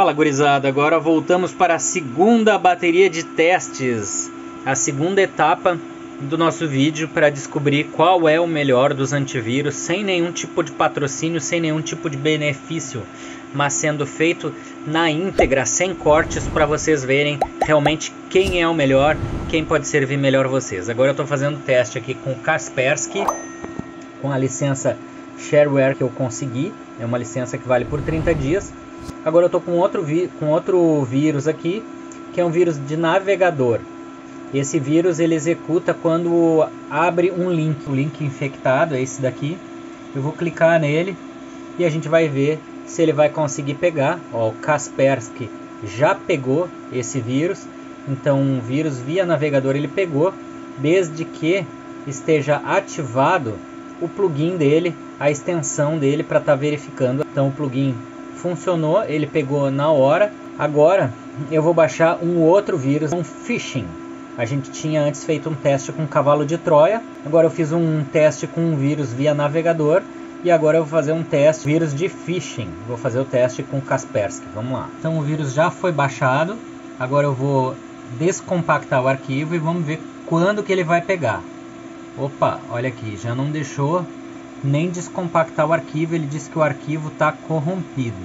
Fala gurizada, agora voltamos para a segunda bateria de testes, a segunda etapa do nosso vídeo para descobrir qual é o melhor dos antivírus sem nenhum tipo de patrocínio, sem nenhum tipo de benefício, mas sendo feito na íntegra, sem cortes, para vocês verem realmente quem é o melhor, quem pode servir melhor vocês. Agora eu estou fazendo o teste aqui com o Kaspersky, com a licença Shareware que eu consegui, é uma licença que vale por 30 dias. Agora eu estou com outro vírus aqui, que é um vírus de navegador. Esse vírus ele executa quando abre um link, o link infectado é esse daqui. Eu vou clicar nele e a gente vai ver se ele vai conseguir pegar. Ó, o Kaspersky já pegou esse vírus, então um vírus via navegador ele pegou, desde que esteja ativado o plugin dele, a extensão dele para estar verificando. Então o plugin funcionou, ele pegou na hora. Agora eu vou baixar um outro vírus, um phishing. A gente tinha antes feito um teste com cavalo de Troia, agora eu fiz um teste com um vírus via navegador e agora eu vou fazer um teste, vírus de phishing. Vou fazer o teste com Kaspersky, vamos lá. Então o vírus já foi baixado, agora eu vou descompactar o arquivo e vamos ver quando que ele vai pegar. Opa, olha aqui, já não deixou nem descompactar o arquivo, ele disse que o arquivo está corrompido.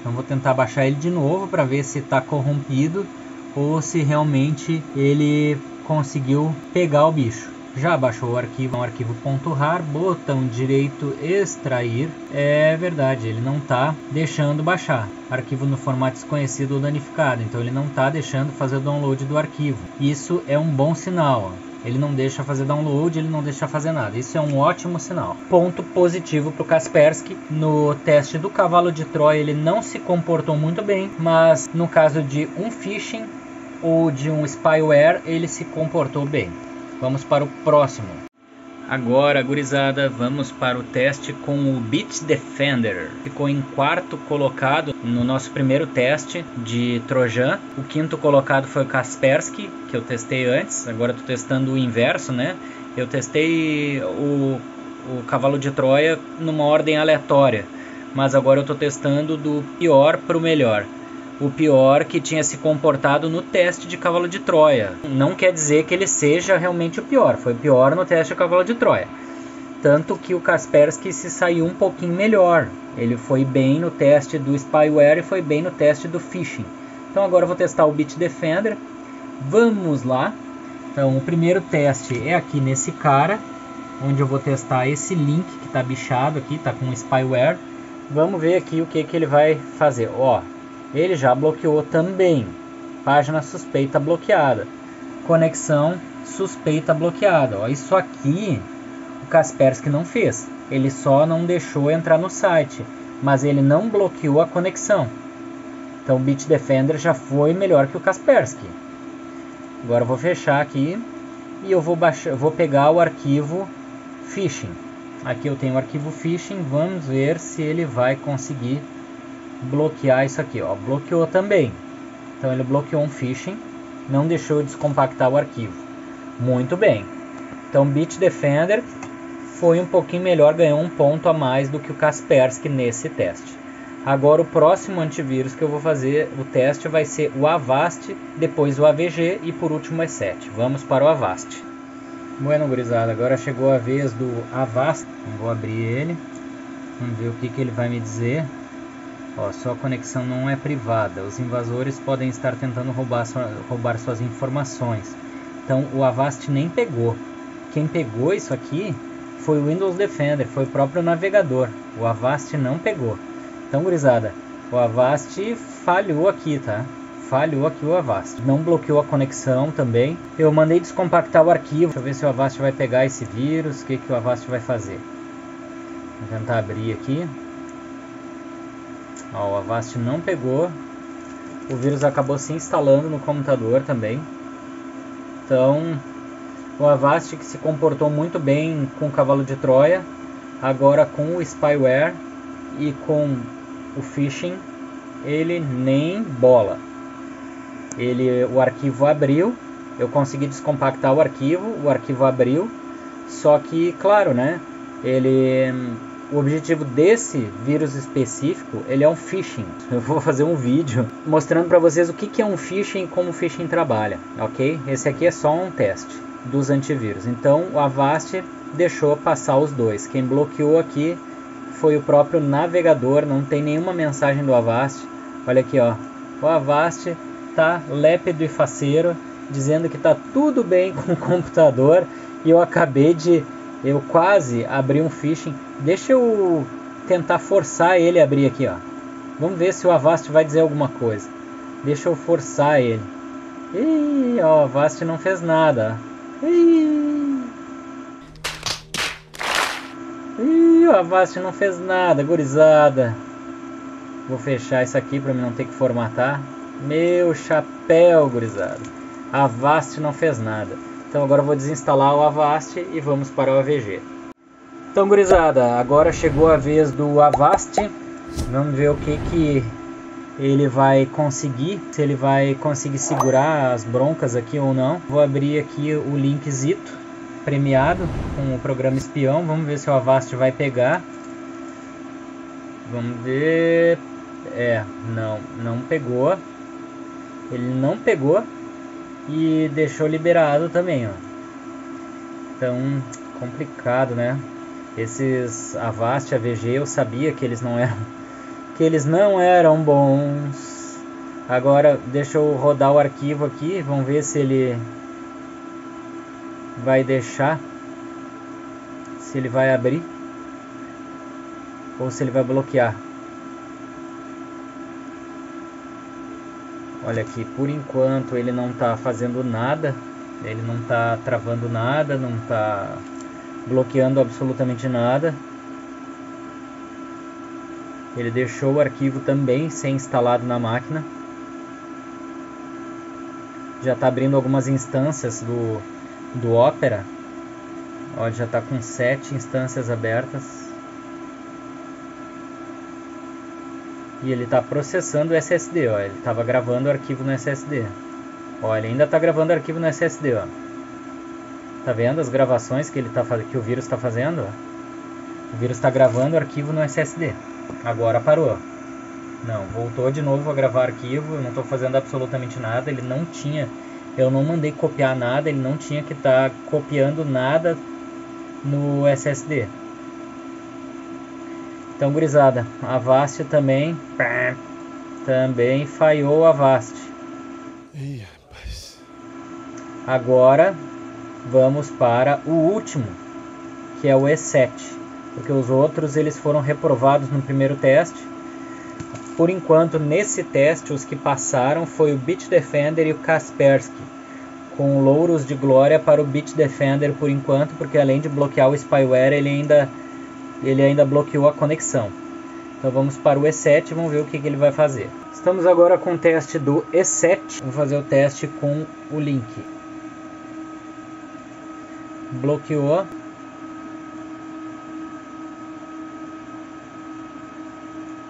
Então vou tentar baixar ele de novo para ver se está corrompido ou se realmente ele conseguiu pegar o bicho. Já baixou o arquivo, é um arquivo .rar, botão direito extrair. É verdade, ele não está deixando baixar. Arquivo no formato desconhecido ou danificado, então ele não está deixando fazer o download do arquivo. Isso é um bom sinal, ó. Ele não deixa fazer download, ele não deixa fazer nada. Isso é um ótimo sinal. Ponto positivo para o Kaspersky. No teste do cavalo de Troia ele não se comportou muito bem, mas no caso de um phishing ou de um spyware ele se comportou bem. Vamos para o próximo. Agora, gurizada, vamos para o teste com o Bitdefender. Ficou em quarto colocado no nosso primeiro teste de Trojan. O quinto colocado foi o Kaspersky, que eu testei antes. Agora estou testando o inverso, né? Eu testei o cavalo de Troia numa ordem aleatória, mas agora eu estou testando do pior para o melhor. O pior que tinha se comportado no teste de cavalo de Troia. Não quer dizer que ele seja realmente o pior. Foi o pior no teste de cavalo de Troia. Tanto que o Kaspersky se saiu um pouquinho melhor. Ele foi bem no teste do spyware e foi bem no teste do phishing. Então agora eu vou testar o Bitdefender. Vamos lá. Então o primeiro teste é aqui nesse cara, onde eu vou testar esse link que está bichado aqui, está com spyware. Vamos ver aqui o que ele vai fazer. Ó. Ele já bloqueou também. Página suspeita bloqueada. Conexão suspeita bloqueada. Ó, isso aqui o Kaspersky não fez. Ele só não deixou entrar no site. Mas ele não bloqueou a conexão. Então o Bitdefender já foi melhor que o Kaspersky. Agora eu vou fechar aqui. E eu vou pegar o arquivo phishing. Aqui eu tenho o arquivo phishing. Vamos ver se ele vai conseguir bloquear isso aqui, ó. Bloqueou também. Então ele bloqueou um phishing, não deixou descompactar o arquivo. Muito bem. Então Bitdefender foi um pouquinho melhor, ganhou um ponto a mais do que o Kaspersky nesse teste. Agora o próximo antivírus que eu vou fazer o teste vai ser o Avast, depois o AVG e por último o ESET. Vamos para o Avast. Bueno, gurizada, agora chegou a vez do Avast. Vou abrir ele. Vamos ver o que ele vai me dizer. Ó, sua conexão não é privada. Os invasores podem estar tentando roubar suas informações. Então o Avast nem pegou. Quem pegou isso aqui foi o Windows Defender, foi o próprio navegador. O Avast não pegou. Então, gurizada, o Avast falhou aqui, tá? Falhou aqui o Avast. Não bloqueou a conexão também. Eu mandei descompactar o arquivo. Deixa eu ver se o Avast vai pegar esse vírus. O que que o Avast vai fazer? Vou tentar abrir aqui. Ó, o Avast não pegou. O vírus acabou se instalando no computador também. Então, o Avast, que se comportou muito bem com o cavalo de Troia, agora com o spyware e com o phishing, ele nem bola. O arquivo abriu, eu consegui descompactar o arquivo abriu. Só que, claro, né? Ele O objetivo desse vírus específico, ele é um phishing. Eu vou fazer um vídeo mostrando para vocês o que é um phishing e como o phishing trabalha, ok? Esse aqui é só um teste dos antivírus. Então, o Avast deixou passar os dois. Quem bloqueou aqui foi o próprio navegador, não tem nenhuma mensagem do Avast. Olha aqui, ó. O Avast tá lépido e faceiro, dizendo que tá tudo bem com o computador e eu quase abri um phishing. Deixa eu tentar forçar ele a abrir aqui, ó. Vamos ver se o Avast vai dizer alguma coisa. Deixa eu forçar ele. Ih, ó, o Avast não fez nada. Ih, o Avast não fez nada, gurizada. Vou fechar isso aqui para mim não ter que formatar. Meu chapéu, gurizada. Avast não fez nada. Então agora eu vou desinstalar o Avast e vamos para o AVG. Então, gurizada, agora chegou a vez do Avast. Vamos ver o que ele vai conseguir, se ele vai conseguir segurar as broncas aqui ou não. Vou abrir aqui o linkzito premiado com o programa espião. Vamos ver se o Avast vai pegar. Vamos ver... É, não pegou. Ele não pegou e deixou liberado também, ó. Então, complicado, né? Esses Avast, AVG, eu sabia que eles não eram bons. Agora, deixa eu rodar o arquivo aqui. Vamos ver se ele vai deixar, se ele vai abrir ou se ele vai bloquear. Olha aqui, por enquanto ele não está fazendo nada, ele não está travando nada, não está bloqueando absolutamente nada. Ele deixou o arquivo também sem instalado na máquina. Já está abrindo algumas instâncias do Opera. Ó, já está com 7 instâncias abertas. E ele está processando o SSD, ó. Ele estava gravando o arquivo no SSD. Ó, ele ainda está gravando o arquivo no SSD, ó. Tá vendo as gravações que ele tá fazendo, que o vírus está fazendo? Ó. O vírus está gravando o arquivo no SSD. Agora parou. Não, voltou de novo a gravar arquivo. Eu não estou fazendo absolutamente nada. Ele não tinha. Eu não mandei copiar nada. Ele não tinha que estar copiando nada no SSD. Então, gurizada, a Avast também falhou. A Avast. Ih, rapaz. Agora vamos para o último, que é o ESET, porque os outros eles foram reprovados no primeiro teste. Por enquanto, nesse teste, os que passaram foi o Bitdefender e o Kaspersky, com louros de glória para o Bitdefender por enquanto, porque além de bloquear o spyware, ele ainda bloqueou a conexão. Então vamos para o ESET e vamos ver o que ele vai fazer. Estamos agora com o teste do ESET. Vamos fazer o teste com o link. Bloqueou.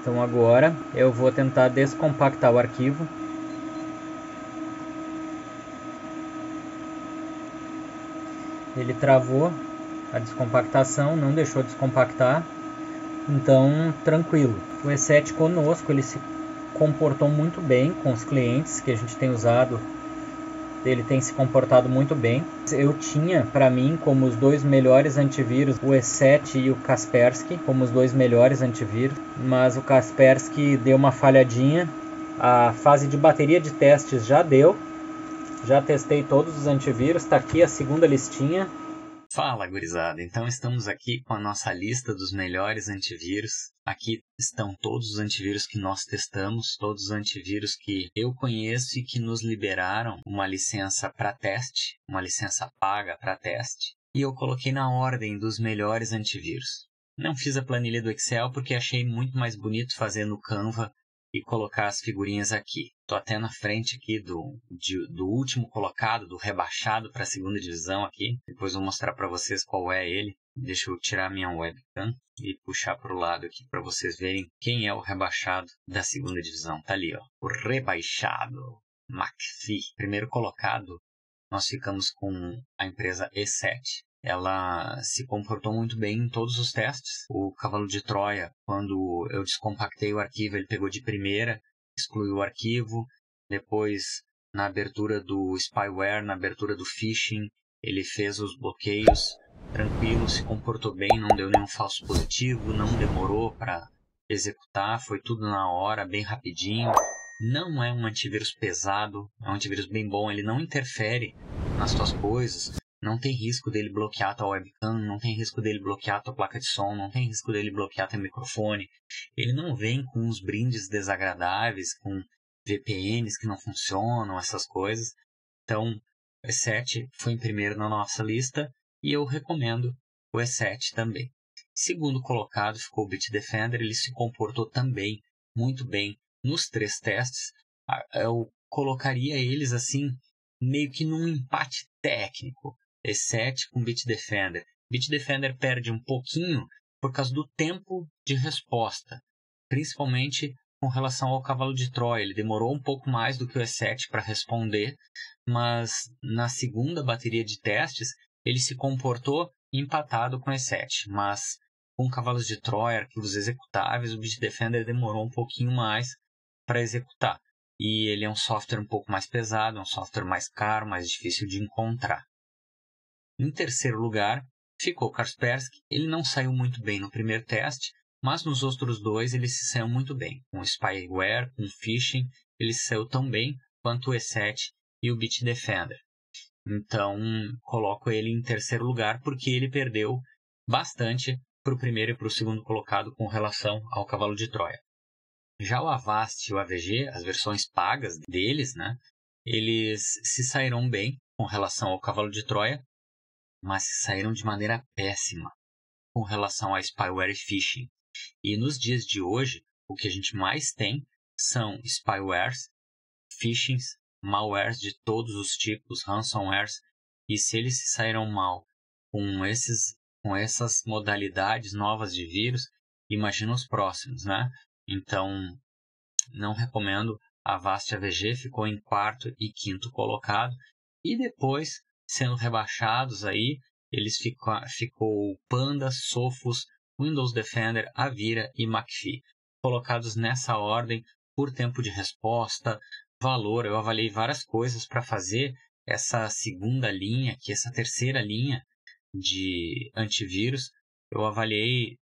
Então agora eu vou tentar descompactar o arquivo. Ele travou a descompactação, não deixou descompactar. Então, tranquilo. O ESET conosco, ele se comportou muito bem com os clientes que a gente tem usado. Ele tem se comportado muito bem. Eu tinha, para mim, como os dois melhores antivírus, o ESET e o Kaspersky, como os dois melhores antivírus. Mas o Kaspersky deu uma falhadinha. A fase de bateria de testes já deu. Já testei todos os antivírus. Está aqui a segunda listinha. Fala, gurizada, então estamos aqui com a nossa lista dos melhores antivírus. Aqui estão todos os antivírus que nós testamos, todos os antivírus que eu conheço e que nos liberaram uma licença para teste, uma licença paga para teste. E eu coloquei na ordem dos melhores antivírus. Não fiz a planilha do Excel porque achei muito mais bonito fazer no Canva e colocar as figurinhas aqui. Estou até na frente aqui do último colocado, do rebaixado para a segunda divisão aqui. Depois vou mostrar para vocês qual é ele. Deixa eu tirar minha webcam e puxar para o lado aqui para vocês verem quem é o rebaixado da segunda divisão. Tá ali, ó, o rebaixado, McAfee. Primeiro colocado, nós ficamos com a empresa E7. ela se comportou muito bem em todos os testes. O cavalo de Troia, quando eu descompactei o arquivo, ele pegou de primeira, excluiu o arquivo. Depois, na abertura do spyware, na abertura do phishing, ele fez os bloqueios tranquilo, se comportou bem, não deu nenhum falso positivo, não demorou para executar, foi tudo na hora, bem rapidinho. Não é um antivírus pesado, é um antivírus bem bom, ele não interfere nas tuas coisas. Não tem risco dele bloquear a tua webcam, não tem risco dele bloquear a tua placa de som, não tem risco dele bloquear teu microfone. Ele não vem com uns brindes desagradáveis, com VPNs que não funcionam, essas coisas. Então, o ESET foi em primeiro na nossa lista e eu recomendo o ESET também. Segundo colocado ficou o Bitdefender, ele se comportou também muito bem nos três testes. Eu colocaria eles assim, meio que num empate técnico. ESET com Bitdefender. Bitdefender perde um pouquinho por causa do tempo de resposta, principalmente com relação ao cavalo de Troia. Ele demorou um pouco mais do que o ESET para responder, mas na segunda bateria de testes ele se comportou empatado com o ESET, mas com cavalos de Troia, arquivos executáveis, o Bitdefender demorou um pouquinho mais para executar. E ele é um software um pouco mais pesado, é um software mais caro, mais difícil de encontrar. Em terceiro lugar, ficou o Kaspersky. Ele não saiu muito bem no primeiro teste, mas nos outros dois ele se saiu muito bem. Com o Spyware, com o Phishing, ele se saiu tão bem quanto o ESET e o Bitdefender. Então, coloco ele em terceiro lugar, porque ele perdeu bastante para o primeiro e para o segundo colocado com relação ao cavalo de Troia. Já o Avast e o AVG, as versões pagas deles, né, eles se saíram bem com relação ao cavalo de Troia, mas se saíram de maneira péssima com relação a Spyware e Phishing. E nos dias de hoje, o que a gente mais tem são Spywares, Phishings, Malwares de todos os tipos, Ransomwares, e se eles se saíram mal com essas modalidades novas de vírus, imagina os próximos, né? Então, não recomendo. A Avast AVG ficou em quarto e quinto colocado, e depois, sendo rebaixados aí, eles ficou Panda, Sophos, Windows Defender, Avira e McAfee. Colocados nessa ordem por tempo de resposta, valor. Eu avaliei várias coisas para fazer essa segunda linha, que essa terceira linha de antivírus. Eu avaliei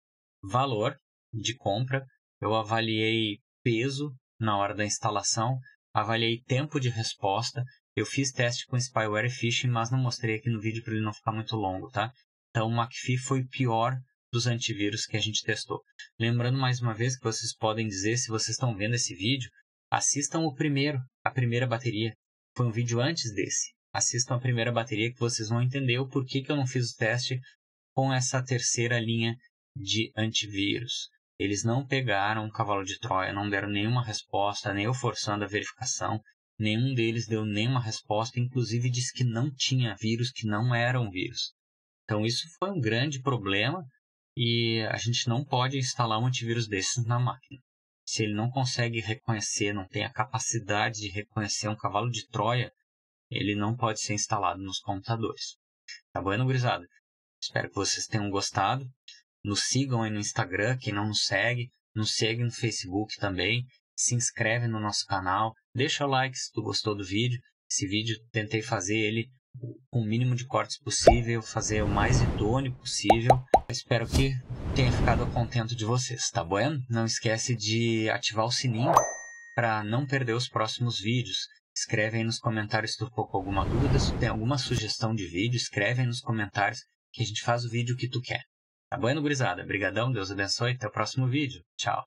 valor de compra, eu avaliei peso na hora da instalação, avaliei tempo de resposta. Eu fiz teste com Spyware e Phishing, mas não mostrei aqui no vídeo para ele não ficar muito longo, tá? Então, o McAfee foi o pior dos antivírus que a gente testou. Lembrando mais uma vez que vocês podem dizer, se vocês estão vendo esse vídeo, assistam o primeiro, a primeira bateria. Foi um vídeo antes desse. Assistam a primeira bateria que vocês vão entender o porquê que eu não fiz o teste com essa terceira linha de antivírus. Eles não pegaram o cavalo de Troia, não deram nenhuma resposta, nem eu forçando a verificação. Nenhum deles deu nenhuma resposta, inclusive disse que não tinha vírus, que não era um vírus. Então isso foi um grande problema e a gente não pode instalar um antivírus desses na máquina. Se ele não consegue reconhecer, não tem a capacidade de reconhecer um cavalo de Troia, ele não pode ser instalado nos computadores. Tá bom, gurizada? Espero que vocês tenham gostado. Nos sigam aí no Instagram, quem não nos segue, nos segue no Facebook também. Se inscreve no nosso canal, deixa o like se tu gostou do vídeo. Esse vídeo tentei fazer ele com o mínimo de cortes possível, fazer o mais idôneo possível. Espero que tenha ficado contente de vocês, tá bom? Não esquece de ativar o sininho para não perder os próximos vídeos. Escreve aí nos comentários se tu ficou com alguma dúvida, se tu tem alguma sugestão de vídeo, escreve aí nos comentários que a gente faz o vídeo que tu quer. Tá bom, gurizada? Obrigadão, Deus abençoe, até o próximo vídeo. Tchau!